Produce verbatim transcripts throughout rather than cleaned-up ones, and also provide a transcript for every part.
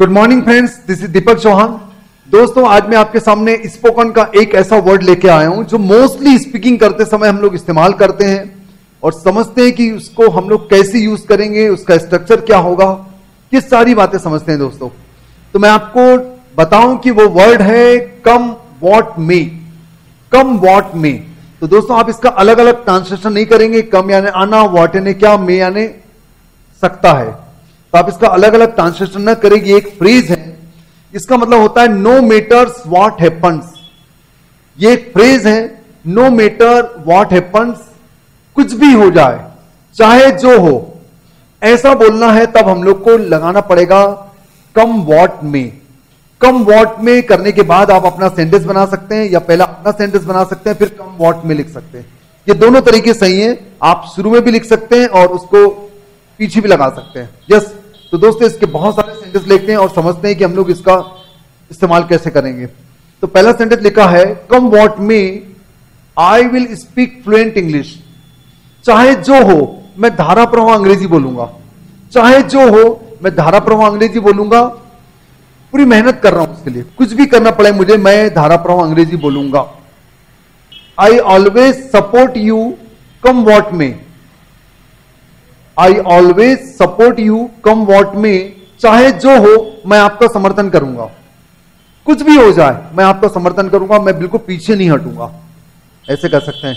Good morning friends, this is Deepak Chauhan. दोस्तों, आज मैं आपके सामने स्पोकन का एक ऐसा वर्ड लेके आया हूं जो मोस्टली स्पीकिंग करते समय हम लोग इस्तेमाल करते हैं और समझते हैं कि उसको हम लोग कैसे यूज करेंगे, उसका स्ट्रक्चर क्या होगा, ये सारी बातें समझते हैं। दोस्तों, तो मैं आपको बताऊं कि वो वर्ड है कम वॉट में। कम वॉट में, तो दोस्तों आप इसका अलग अलग ट्रांसलेशन नहीं करेंगे। कम यानी आना, वॉट यानी क्या, में यानी सकता है। तो आप इसका अलग अलग ट्रांसलेशन न करेंगे। एक फ्रेज है, इसका मतलब होता है नो मैटर्स व्हाट हैपन्स। ये एक फ्रेज है, नो मैटर व्हाट हैपन्स, कुछ भी हो जाए, चाहे जो हो, ऐसा बोलना है। तब हम लोग को लगाना पड़ेगा कम वॉट में। कम वॉट में करने के बाद आप अपना सेंटेंस बना सकते हैं, या पहला अपना सेंटेंस बना सकते हैं फिर कम वॉट में लिख सकते हैं। ये दोनों तरीके सही हैं। आप शुरू में भी लिख सकते हैं और उसको पीछे भी लगा सकते हैं। यस, तो दोस्तों इसके बहुत सारे सेंटेंस लिखते हैं और समझते हैं कि हम लोग इसका इस्तेमाल कैसे करेंगे। तो पहला सेंटेंस लिखा है come what may I will speak fluent English. चाहे जो हो, मैं धारा प्रवाह अंग्रेजी बोलूंगा। चाहे जो हो, मैं धारा प्रवाह अंग्रेजी बोलूंगा। पूरी मेहनत कर रहा हूं उसके लिए, कुछ भी करना पड़े मुझे, मैं धारा प्रवाह अंग्रेजी बोलूंगा। I always support you come what may. I always support you come what may. चाहे जो हो, मैं आपका समर्थन करूंगा। कुछ भी हो जाए, मैं आपका समर्थन करूंगा, मैं बिल्कुल पीछे नहीं हटूंगा, ऐसे कर सकते हैं।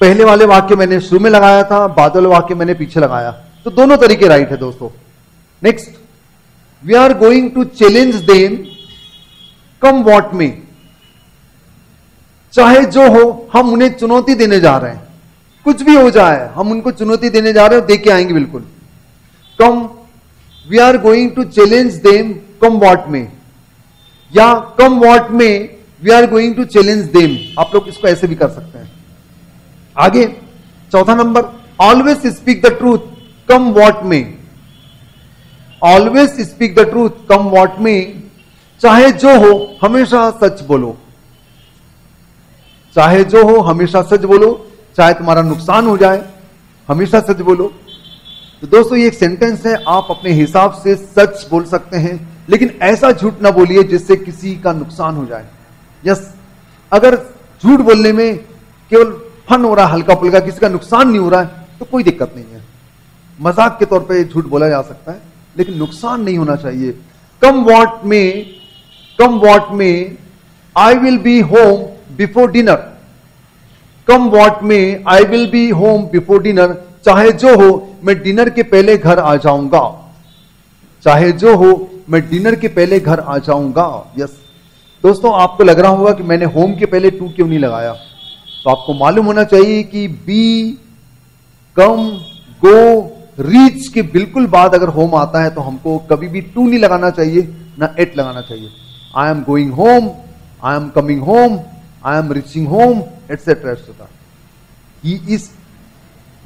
पहले वाले वाक्य मैंने शुरू में लगाया था, बाद वाले वाक्य मैंने पीछे लगाया, तो दोनों तरीके राइट है दोस्तों। Next, we are going to challenge them come what may. चाहे जो हो, हम उन्हें चुनौती देने जा रहे हैं। कुछ भी हो जाए, हम उनको चुनौती देने जा रहे हैं, देके आएंगे बिल्कुल। Come, we are going to challenge them come what may, या come what may we are going to challenge them. आप लोग इसको ऐसे भी कर सकते हैं। आगे चौथा number, always speak the truth come what may. Always speak the truth come what may. चाहे जो हो, हमेशा सच बोलो। चाहे जो हो, हमेशा सच बोलो, चाहे तुम्हारा नुकसान हो जाए, हमेशा सच बोलो। तो दोस्तों ये एक सेंटेंस है, आप अपने हिसाब से सच बोल सकते हैं, लेकिन ऐसा झूठ ना बोलिए जिससे किसी का नुकसान हो जाए। यस, अगर झूठ बोलने में केवल फन हो रहा, हल्का फुल्का, किसी का नुकसान नहीं हो रहा है, तो कोई दिक्कत नहीं है। मजाक के तौर पे झूठ बोला जा सकता है, लेकिन नुकसान नहीं होना चाहिए। कम वॉट में, come what may I will be home before dinner. Come what may I will be home before dinner. चाहे जो हो, मैं डिनर के पहले घर आ जाऊंगा। चाहे जो हो, मैं डिनर के पहले घर आ जाऊंगा। यस दोस्तों, आपको लग रहा होगा कि मैंने होम के पहले टू क्यों नहीं लगाया, तो आपको मालूम होना चाहिए कि बी कम गो रीच के बिल्कुल बाद अगर होम आता है तो हमको कभी भी टू नहीं लगाना चाहिए, ना एट लगाना चाहिए। I am going home, I am coming home, I am reaching home, etcetera etcetera. He is,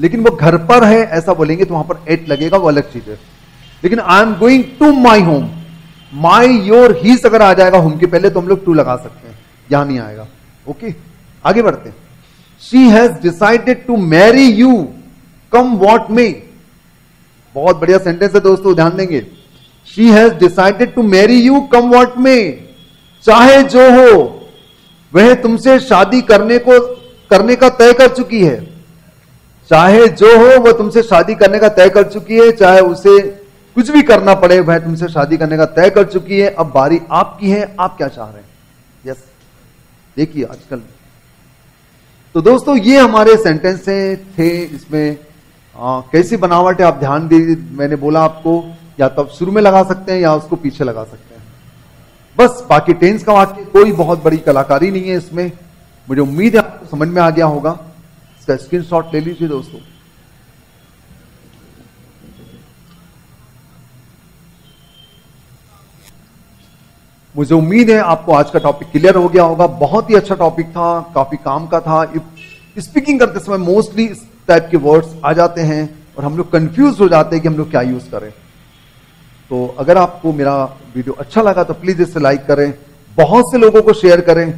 लेकिन वो घर पर है ऐसा बोलेंगे तो वहां पर एट लगेगा, वो अलग चीज है। लेकिन I am going to my home, my your his अगर आ जाएगा होम के पहले तो हम लोग टू लगा सकते हैं, यहां नहीं आएगा। Okay okay? आगे बढ़ते हैं। She has decided to marry you come what may. बहुत बढ़िया सेंटेंस है दोस्तों, ध्यान देंगे। She has decided to marry you come what may. चाहे जो हो, वह तुमसे शादी करने को करने का तय कर चुकी है। चाहे जो हो, वह तुमसे शादी करने का तय कर चुकी है। चाहे उसे कुछ भी करना पड़े, वह तुमसे शादी करने का तय कर चुकी है। अब बारी आपकी है, आप क्या चाह रहे हैं। यस, देखिए आजकल तो दोस्तों ये हमारे सेंटेंस थे। इसमें आ, कैसी बनावट है आप ध्यान दीजिए। मैंने बोला आपको या तो आप शुरू में लगा सकते हैं या उसको पीछे लगा सकते हैं। बस बाकी टेंस का वाक्य कोई बहुत बड़ी कलाकारी नहीं है इसमें। मुझे उम्मीद है आपको समझ में आ गया होगा। इसका स्क्रीनशॉट ले लीजिए दोस्तों। मुझे उम्मीद है आपको आज का टॉपिक क्लियर हो गया होगा। बहुत ही अच्छा टॉपिक था, काफी काम का था। स्पीकिंग करते समय मोस्टली इस टाइप के वर्ड्स आ जाते हैं और हम लोग कंफ्यूज हो जाते हैं कि हम लोग क्या यूज करें। तो अगर आपको मेरा वीडियो अच्छा लगा तो प्लीज इसे लाइक करें, बहुत से लोगों को शेयर करें,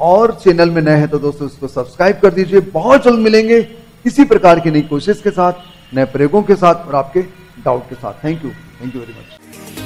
और चैनल में नए हैं तो दोस्तों इसको सब्सक्राइब कर दीजिए। बहुत जल्द मिलेंगे इसी प्रकार की नई कोशिश के साथ, नए प्रयोगों के साथ और आपके डाउट के साथ। Thank you, thank you very much.